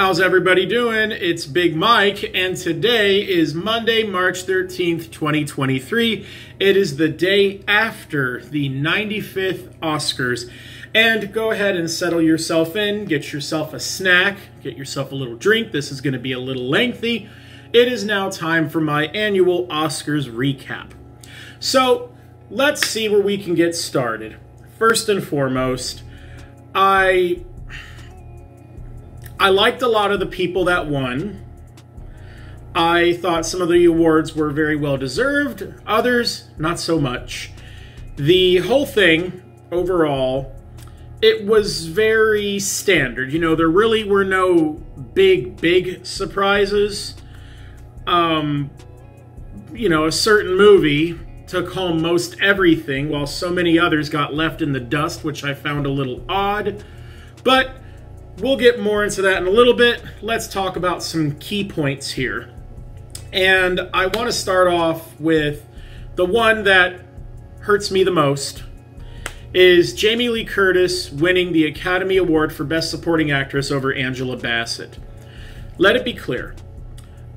How's everybody doing? It's Big Mike, and today is Monday, March 13th, 2023. It is the day after the 95th Oscars. And go ahead and settle yourself in, get yourself a snack, get yourself a little drink. This is going to be a little lengthy. It is now time for my annual Oscars recap. So let's see where we can get started. First and foremost, I liked a lot of the people that won. I thought some of the awards were very well deserved, others not so much. The whole thing, overall, it was very standard. You know, there really were no big surprises. You know, a certain movie took home most everything, while so many others got left in the dust, which I found a little odd. But we'll get more into that in a little bit. Let's talk about some key points here. And I want to start off with the one that hurts me the most is Jamie Lee Curtis winning the Academy Award for Best Supporting Actress over Angela Bassett. Let it be clear,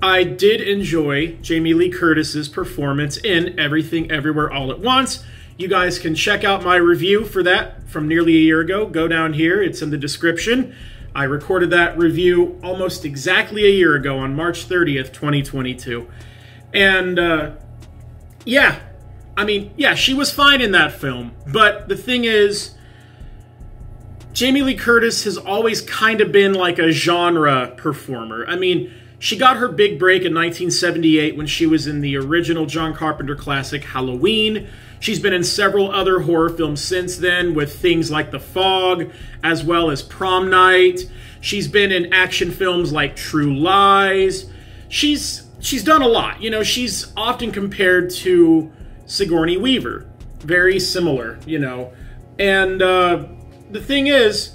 I did enjoy Jamie Lee Curtis's performance in Everything Everywhere All At Once. You guys can check out my review for that from nearly a year ago. Go down here, it's in the description. I recorded that review almost exactly a year ago on March 30th, 2022. And yeah, she was fine in that film. But the thing is, Jamie Lee Curtis has always kind of been like a genre performer. I mean, she got her big break in 1978 when she was in the original John Carpenter classic Halloween. She's been in several other horror films since then with things like The Fog, as well as Prom Night. She's been in action films like True Lies. She's done a lot. You know, she's often compared to Sigourney Weaver. Very similar, you know. And the thing is,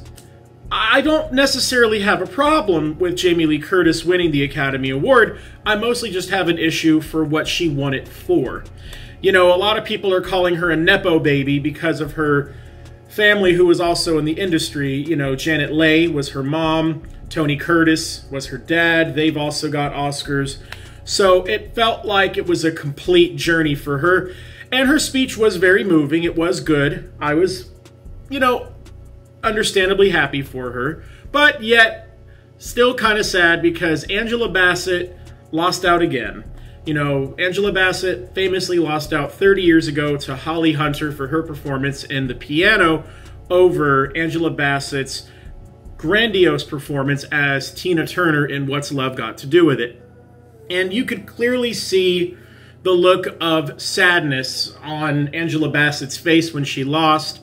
I don't necessarily have a problem with Jamie Lee Curtis winning the Academy Award. I mostly just have an issue for what she won it for. You know, a lot of people are calling her a Nepo baby because of her family who was also in the industry. You know, Janet Leigh was her mom. Tony Curtis was her dad. They've also got Oscars. So it felt like it was a complete journey for her. And her speech was very moving. It was good. I was, you know, understandably happy for her. But yet, still kind of sad because Angela Bassett lost out again. You know, Angela Bassett famously lost out 30 years ago to Holly Hunter for her performance in The Piano over Angela Bassett's grandiose performance as Tina Turner in What's Love Got to Do With It. And you could clearly see the look of sadness on Angela Bassett's face when she lost.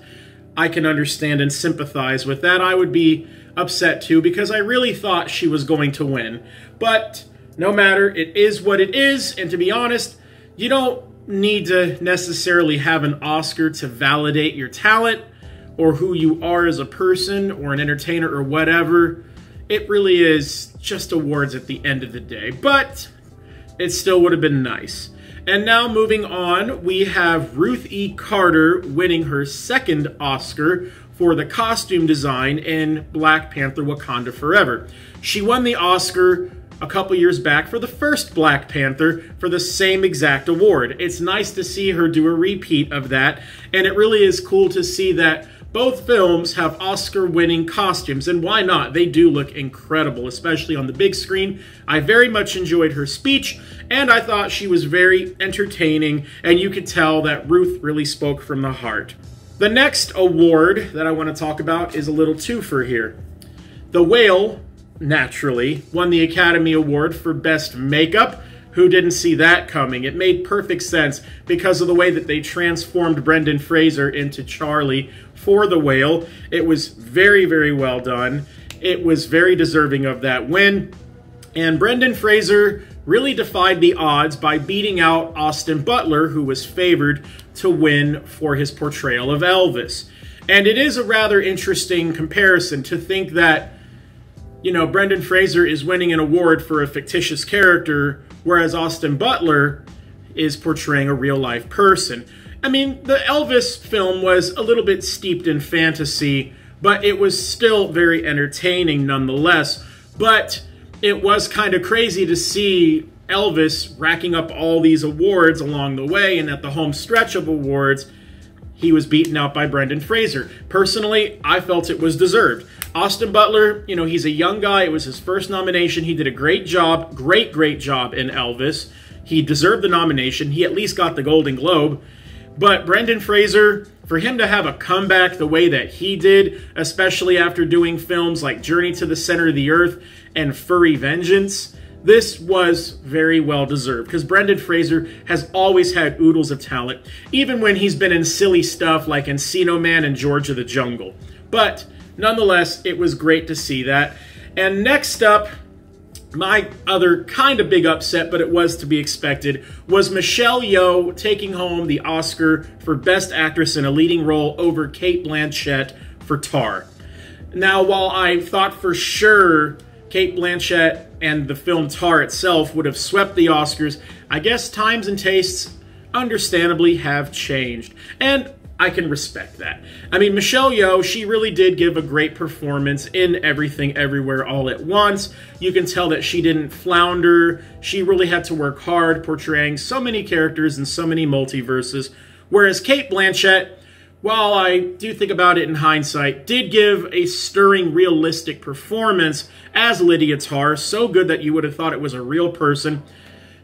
I can understand and sympathize with that. I would be upset too because I really thought she was going to win. But no matter, it is what it is, and to be honest, you don't need to necessarily have an Oscar to validate your talent or who you are as a person or an entertainer or whatever. It really is just awards at the end of the day, but it still would have been nice. And now moving on, we have Ruth E. Carter winning her second Oscar for the costume design in Black Panther: Wakanda Forever. She won the Oscar a couple years back for the first Black Panther for the same exact award. It's nice to see her do a repeat of that, and it really is cool to see that both films have Oscar-winning costumes, and why not? They do look incredible, especially on the big screen. I very much enjoyed her speech, and I thought she was very entertaining, and you could tell that Ruth really spoke from the heart. The next award that I want to talk about is a little twofer here. The Whale, naturally, won the Academy Award for Best Makeup. Who didn't see that coming? It made perfect sense because of the way that they transformed Brendan Fraser into Charlie for The Whale. It was very, very well done. It was very deserving of that win. And Brendan Fraser really defied the odds by beating out Austin Butler, who was favored to win for his portrayal of Elvis. And it is a rather interesting comparison to think that, you know, Brendan Fraser is winning an award for a fictitious character, whereas Austin Butler is portraying a real-life person. I mean, the Elvis film was a little bit steeped in fantasy, but it was still very entertaining nonetheless. But it was kind of crazy to see Elvis racking up all these awards along the way, and at the home stretch of awards, he was beaten out by Brendan Fraser. Personally, I felt it was deserved. Austin Butler, you know, he's a young guy. It was his first nomination. He did a great job, great job in Elvis. He deserved the nomination. He at least got the Golden Globe. But Brendan Fraser, for him to have a comeback the way that he did, especially after doing films like Journey to the Center of the Earth and Furry Vengeance, this was very well deserved, because Brendan Fraser has always had oodles of talent, even when he's been in silly stuff like Encino Man and George of the Jungle. But nonetheless, it was great to see that. And next up, my other kind of big upset, but it was to be expected, was Michelle Yeoh taking home the Oscar for Best Actress in a Leading Role over Cate Blanchett for Tar. Now, while I thought for sure Cate Blanchett and the film Tar itself would have swept the Oscars, I guess times and tastes understandably have changed, and I can respect that. I mean, Michelle Yeoh, she really did give a great performance in Everything Everywhere All At Once. You can tell that she didn't flounder. She really had to work hard portraying so many characters in so many multiverses, whereas Cate Blanchett, while I do think about it in hindsight, did give a stirring, realistic performance as Lydia Tarr, so good that you would have thought it was a real person.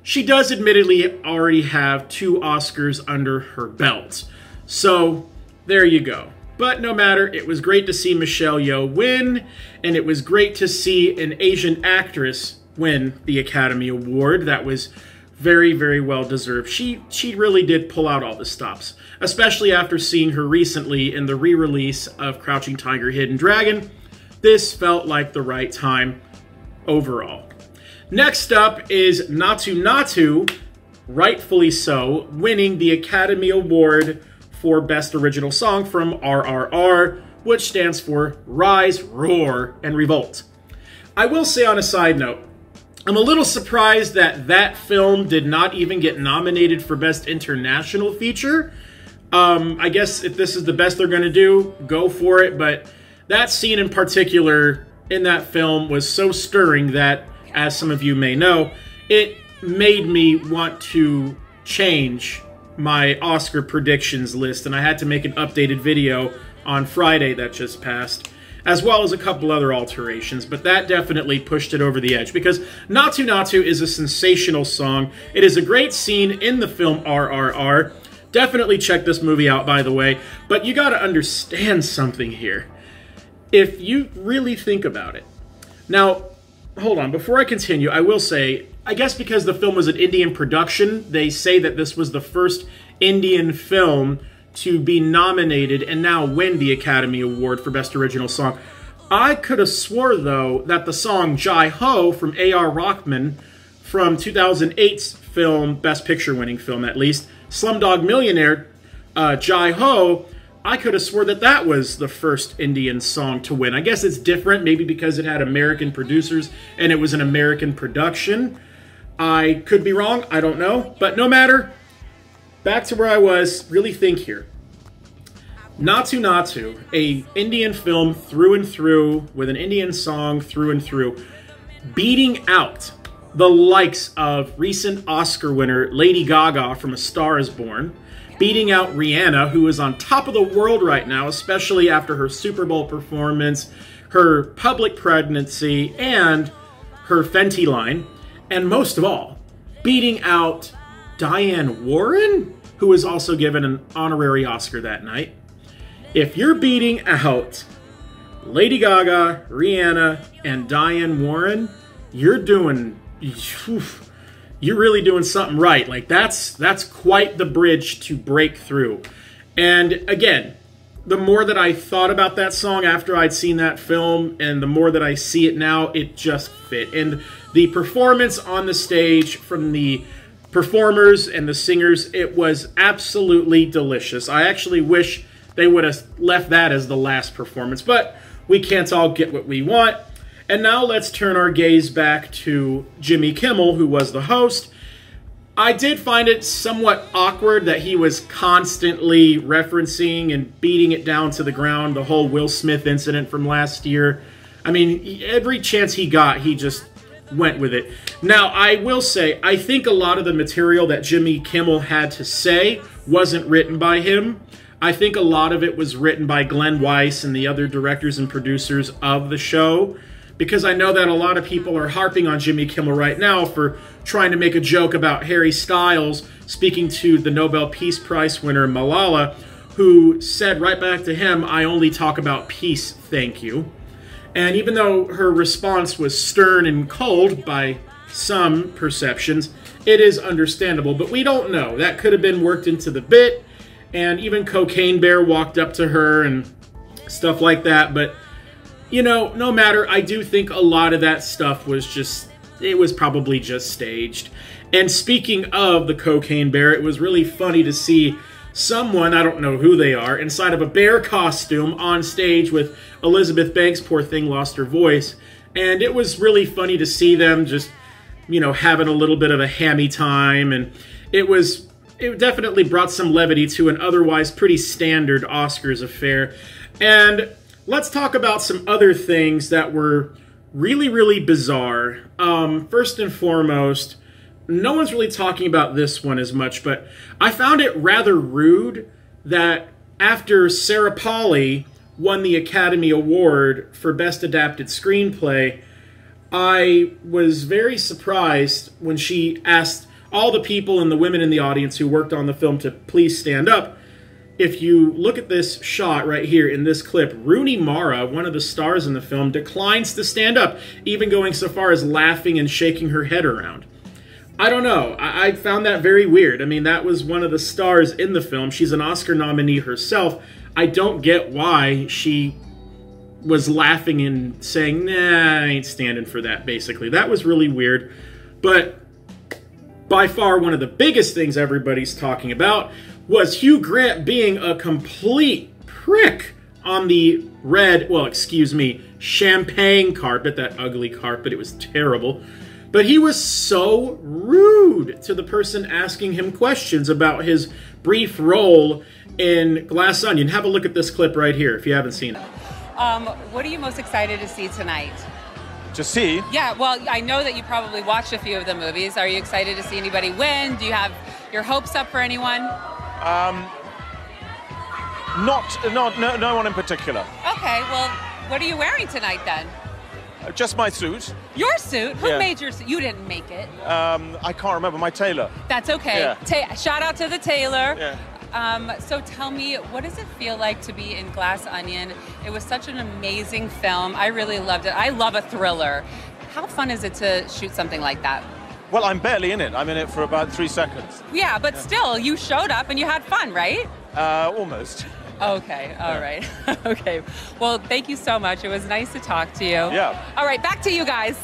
She does admittedly already have 2 Oscars under her belt. So there you go. But no matter, it was great to see Michelle Yeoh win, and it was great to see an Asian actress win the Academy Award. That was very well deserved. She really did pull out all the stops, especially after seeing her recently in the re-release of Crouching Tiger, Hidden Dragon. This felt like the right time overall. Next up is Naatu Naatu, rightfully so, winning the Academy Award for Best Original Song from RRR, which stands for Rise, Roar, and Revolt. I will say on a side note, I'm a little surprised that that film did not even get nominated for Best International Feature. I guess if this is the best they're going to do, go for it. But that scene in particular in that film was so stirring that, as some of you may know, it made me want to change my Oscar predictions list. And I had to make an updated video on Friday that just passed, as well as a couple other alterations, but that definitely pushed it over the edge, because Naatu Naatu is a sensational song. It is a great scene in the film RRR. Definitely check this movie out, by the way, but you gotta understand something here, if you really think about it. Now, hold on, before I continue, I will say, I guess because the film was an Indian production, they say that this was the first Indian film to be nominated and now win the Academy Award for Best Original Song. I could have swore, though, that the song Jai Ho from A.R. Rahman, from 2008's film, Best Picture winning film at least, Slumdog Millionaire, Jai Ho, I could have swore that that was the first Indian song to win. I guess it's different, maybe because it had American producers and it was an American production. I could be wrong, I don't know, but no matter. Back to where I was, really think here. Naatu Naatu, a Indian film through and through, with an Indian song through and through, beating out the likes of recent Oscar winner Lady Gaga from A Star Is Born, beating out Rihanna, who is on top of the world right now, especially after her Super Bowl performance, her public pregnancy, and her Fenty line, and most of all, beating out Diane Warren, who was also given an honorary Oscar that night. If you're beating out Lady Gaga, Rihanna, and Diane Warren, you're really doing something right. Like, that's quite the bridge to break through. And again, the more that I thought about that song after I'd seen that film, and the more that I see it now, it just fit. And the performance on the stage from the performers and the singers, it was absolutely delicious. I actually wish they would have left that as the last performance, but we can't all get what we want. And now let's turn our gaze back to Jimmy Kimmel, who was the host. I did find it somewhat awkward that he was constantly referencing and beating it down to the ground, the whole Will Smith incident from last year. I mean, every chance he got, he just went with it. Now, I will say, I think a lot of the material that Jimmy Kimmel had to say wasn't written by him. I think a lot of it was written by Glenn Weiss and the other directors and producers of the show, because I know that a lot of people are harping on Jimmy Kimmel right now for trying to make a joke about Harry Styles speaking to the Nobel Peace Prize winner Malala, who said right back to him, "I only talk about peace, thank you." And even though her response was stern and cold by some perceptions, it is understandable. But we don't know. That could have been worked into the bit. And even Cocaine Bear walked up to her and stuff like that. But, you know, no matter, I do think a lot of that stuff was just, it was probably just staged. And speaking of the Cocaine Bear, it was really funny to see someone, I don't know who they are, inside of a bear costume on stage with Elizabeth Banks, poor thing, lost her voice. And it was really funny to see them just, you know, having a little bit of a hammy time. And it definitely brought some levity to an otherwise pretty standard Oscars affair. And let's talk about some other things that were really, really bizarre. First and foremost, no one's really talking about this one as much, but I found it rather rude that after Sarah Polley won the Academy Award for Best Adapted Screenplay, I was very surprised when she asked all the people and the women in the audience who worked on the film to please stand up. If you look at this shot right here in this clip, Rooney Mara, one of the stars in the film, declines to stand up, even going so far as laughing and shaking her head around. I don't know. I found that very weird. I mean, that was one of the stars in the film. She's an Oscar nominee herself. I don't get why she was laughing and saying, nah, I ain't standing for that, basically. That was really weird. But by far one of the biggest things everybody's talking about was Hugh Grant being a complete prick on the red, well, excuse me, champagne carpet, that ugly carpet. It was terrible. But he was so rude to the person asking him questions about his brief role in Glass Onion. Have a look at this clip right here if you haven't seen it. What are you most excited to see tonight? To see? Yeah, well, I know that you probably watched a few of the movies. Are you excited to see anybody win? Do you have your hopes up for anyone? No one in particular. Okay, well, what are you wearing tonight then? Just my suit. Your suit? Who made your suit? You didn't make it. I can't remember. My tailor. That's okay. Yeah. Shout out to the tailor. Yeah. So tell me, what does it feel like to be in Glass Onion? It was such an amazing film. I really loved it. I love a thriller. How fun is it to shoot something like that? Well, I'm barely in it. I'm in it for about 3 seconds. Yeah, but still, you showed up and you had fun, right? Almost. Okay, all right. Okay. Well, thank you so much. It was nice to talk to you. Yeah. All right, back to you guys.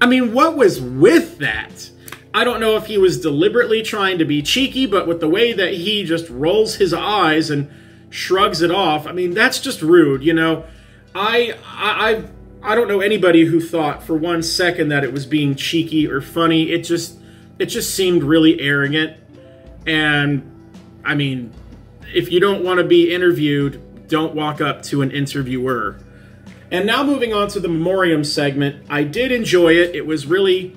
I mean, what was with that? I don't know if he was deliberately trying to be cheeky, but with the way that he just rolls his eyes and shrugs it off, I mean, that's just rude, you know? I don't know anybody who thought for 1 second that it was being cheeky or funny. It just seemed really arrogant. And I mean, if you don't want to be interviewed, don't walk up to an interviewer. And now moving on to the memoriam segment. I did enjoy it. It was really,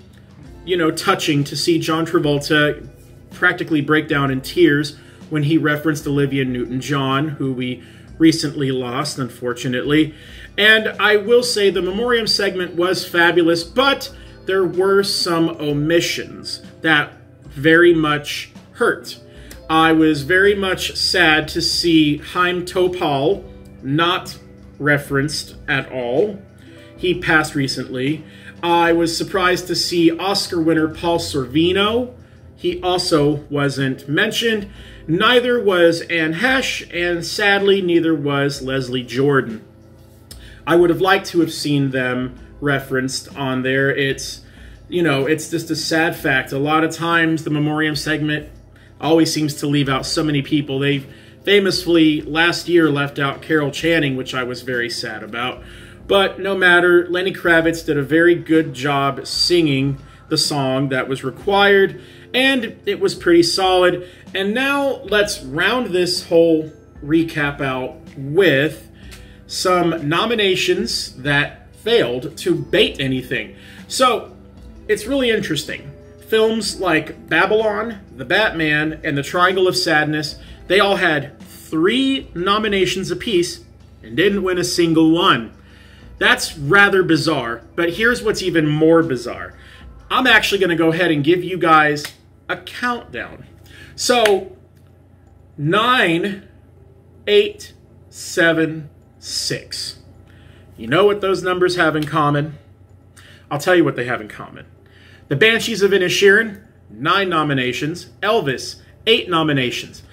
you know, touching to see John Travolta practically break down in tears when he referenced Olivia Newton-John, who we recently lost, unfortunately. And I will say the memoriam segment was fabulous, but there were some omissions that very much hurt. I was very much sad to see Chaim Topal not referenced at all. He passed recently. I was surprised to see Oscar winner Paul Sorvino. He also wasn't mentioned. Neither was Anne Heche, and sadly, neither was Leslie Jordan. I would have liked to have seen them referenced on there. It's, you know, it's just a sad fact. A lot of times the memoriam segment always seems to leave out so many people. They famously last year left out Carol Channing, which I was very sad about. But no matter, Lenny Kravitz did a very good job singing the song that was required, and it was pretty solid. And now let's round this whole recap out with some nominations that failed to bait anything. So it's really interesting. Films like Babylon, The Batman, and The Triangle of Sadness, they all had 3 nominations apiece and didn't win a single one. That's rather bizarre, but here's what's even more bizarre. I'm actually going to go ahead and give you guys a countdown. So 9, 8, 7, 6. You know what those numbers have in common? I'll tell you what they have in common. The Banshees of Inisherin, 9 nominations. Elvis, 8 nominations.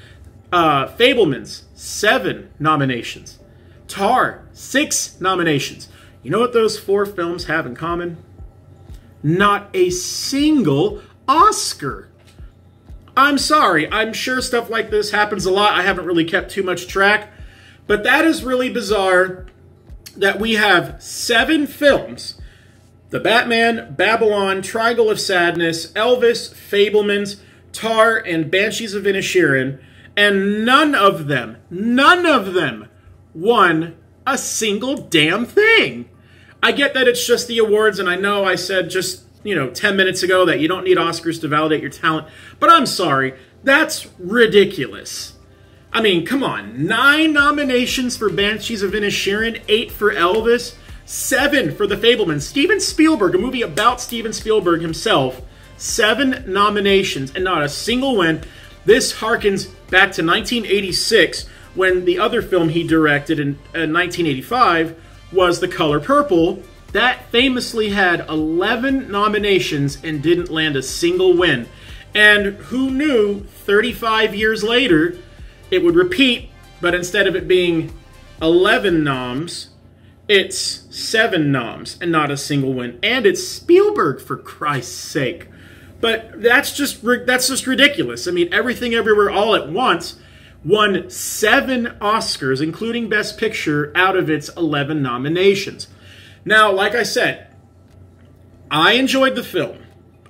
Fabelmans, 7 nominations. Tar, 6 nominations. You know what those 4 films have in common? Not a single Oscar. I'm sorry, I'm sure stuff like this happens a lot. I haven't really kept too much track, but that is really bizarre that we have 7 films: The Batman, Babylon, Triangle of Sadness, Elvis, Fabelmans, Tar, and Banshees of Inisherin, and none of them won a single damn thing. I get that it's just the awards, and I know I said just, 10 minutes ago that you don't need Oscars to validate your talent, but I'm sorry, that's ridiculous. I mean, come on, 9 nominations for Banshees of Inisherin, 8 for Elvis, 7 for The Fabelmans. Steven Spielberg, a movie about Steven Spielberg himself, 7 nominations and not a single win. This harkens back to 1986, when the other film he directed in 1985 was The Color Purple. That famously had 11 nominations and didn't land a single win. And who knew 35 years later it would repeat, but instead of it being 11 noms, it's 7 noms and not a single win. And it's Spielberg, for Christ's sake. But that's just ridiculous. I mean, Everything Everywhere All at Once won 7 Oscars, including Best Picture, out of its 11 nominations. Now, like I said, I enjoyed the film.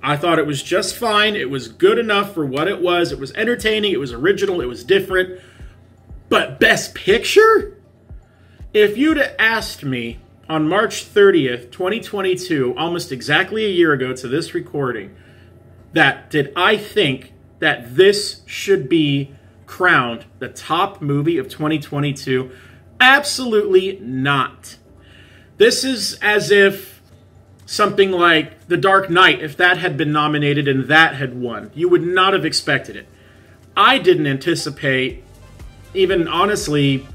I thought it was just fine. It was good enough for what it was. It was entertaining. It was original. It was different. But Best Picture? If you'd have asked me on March 30th, 2022, almost exactly a year ago to this recording, that did I think that this should be crowned the top movie of 2022? Absolutely not. This is as if something like The Dark Knight, if that had been nominated and that had won, you would not have expected it. I didn't anticipate, even honestly,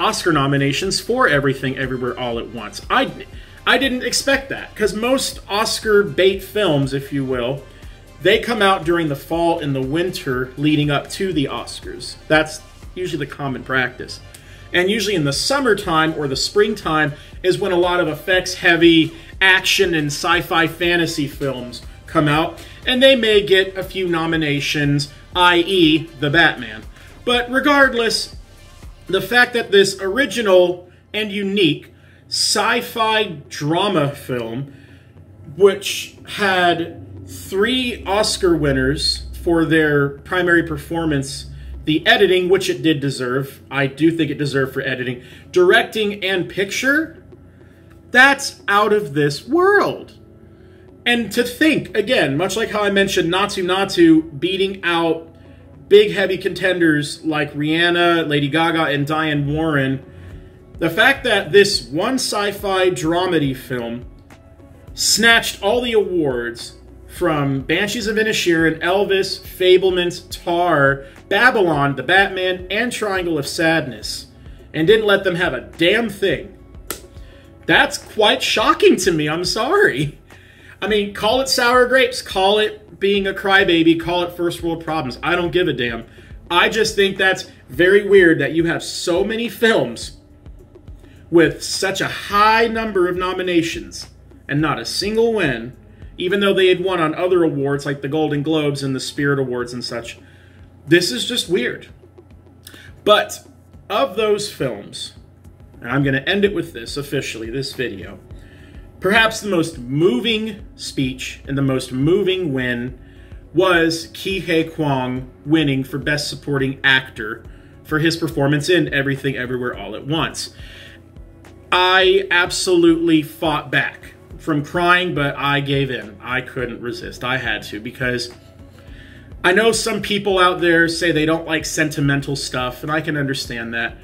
Oscar nominations for Everything Everywhere All at Once. I didn't expect that, because most Oscar bait films, if you will, they come out during the fall and the winter leading up to the Oscars. That's usually the common practice. And usually in the summertime or the springtime is when a lot of effects-heavy action and sci-fi fantasy films come out, and they may get a few nominations, i.e. The Batman. But regardless, the fact that this original and unique sci-fi drama film, which had 3 Oscar winners for their primary performance, the editing, which it did deserve. I do think it deserved for editing. Directing and picture, that's out of this world. And to think, again, much like how I mentioned Naatu Naatu beating out big heavy contenders like Rihanna, Lady Gaga, and Diane Warren, the fact that this one sci-fi dramedy film snatched all the awards from Banshees of Inisherin, Elvis, Fabelmans, Tar, Babylon, The Batman, and Triangle of Sadness, and didn't let them have a damn thing. That's quite shocking to me, I'm sorry. I mean, call it sour grapes, call it being a crybaby, call it first world problems. I don't give a damn. I just think that's very weird that you have so many films with such a high number of nominations and not a single win, even though they had won on other awards like the Golden Globes and the Spirit Awards and such. This is just weird. But of those films, and I'm going to end it with this officially, this video, perhaps the most moving speech and the most moving win was Ki Huy Kwang winning for Best Supporting Actor for his performance in Everything Everywhere All at Once. I absolutely fought back from crying, but I gave in. I couldn't resist. I had to, because I know some people out there say they don't like sentimental stuff, and I can understand that.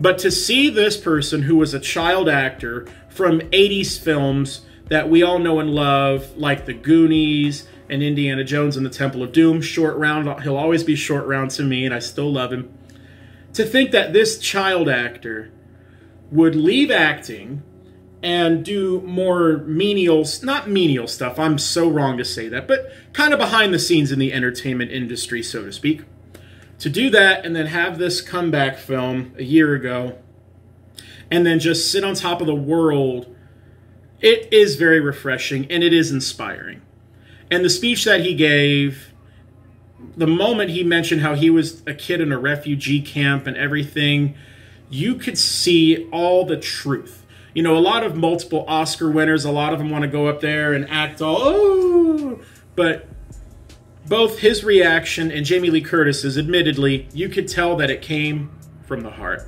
But to see this person who was a child actor from 80s films that we all know and love, like The Goonies and Indiana Jones and the Temple of Doom, Short Round, he'll always be Short Round to me, and I still love him. To think that this child actor would leave acting and do more menial, not menial stuff, I'm so wrong to say that, but kind of behind the scenes in the entertainment industry, so to speak. To do that and then have this comeback film a year ago and then just sit on top of the world, it is very refreshing and it is inspiring. And the speech that he gave, the moment he mentioned how he was a kid in a refugee camp and everything, you could see all the truth. You know, a lot of multiple Oscar winners, a lot of them want to go up there and act all, oh, but both his reaction and Jamie Lee Curtis's, admittedly, you could tell that it came from the heart.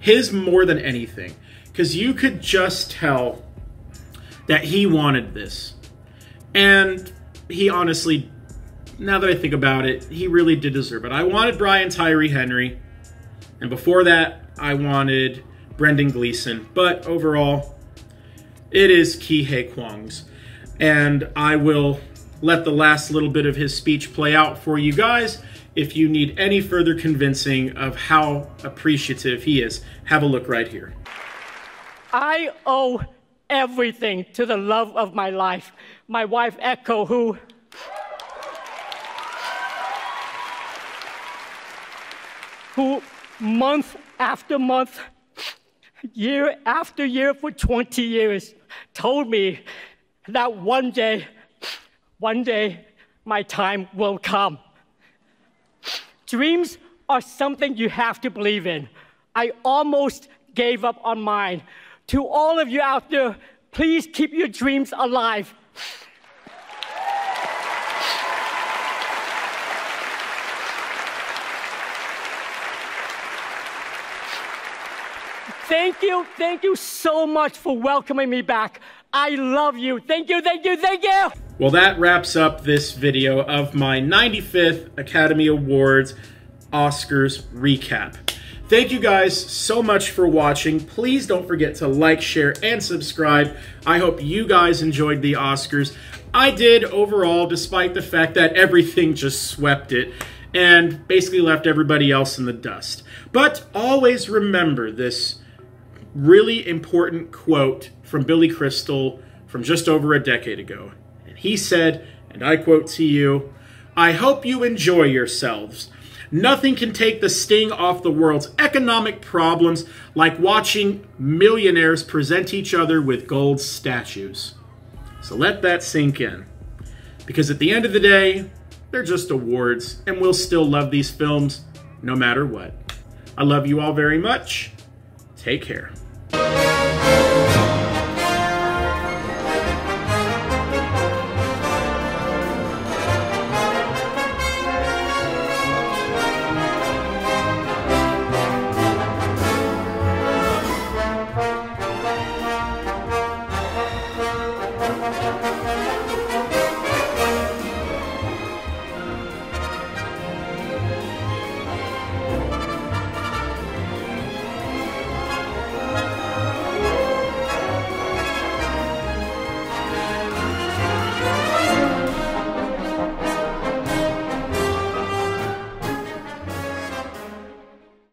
His more than anything, because you could just tell that he wanted this. And he honestly, now that I think about it, he really did deserve it. I wanted Brian Tyree Henry, and before that, I wanted Brendan Gleeson, but overall, it is Ki-Hae Kwang's. And I will let the last little bit of his speech play out for you guys if you need any further convincing of how appreciative he is. Have a look right here. I owe everything to the love of my life, my wife Echo, who month after month, year after year for 20 years, told me that one day, my time will come. Dreams are something you have to believe in. I almost gave up on mine. To all of you out there, please keep your dreams alive. Thank you so much for welcoming me back. I love you. Thank you, thank you, thank you. Well, that wraps up this video of my 95th Academy Awards Oscars recap. Thank you guys so much for watching. Please don't forget to like, share, and subscribe. I hope you guys enjoyed the Oscars. I did overall, despite the fact that everything just swept it and basically left everybody else in the dust. But always remember this really important quote from Billy Crystal from just over a decade ago. And he said, and I quote to you, "I hope you enjoy yourselves. Nothing can take the sting off the world's economic problems like watching millionaires present each other with gold statues." So let that sink in. Because at the end of the day, they're just awards, and we'll still love these films no matter what. I love you all very much. Take care.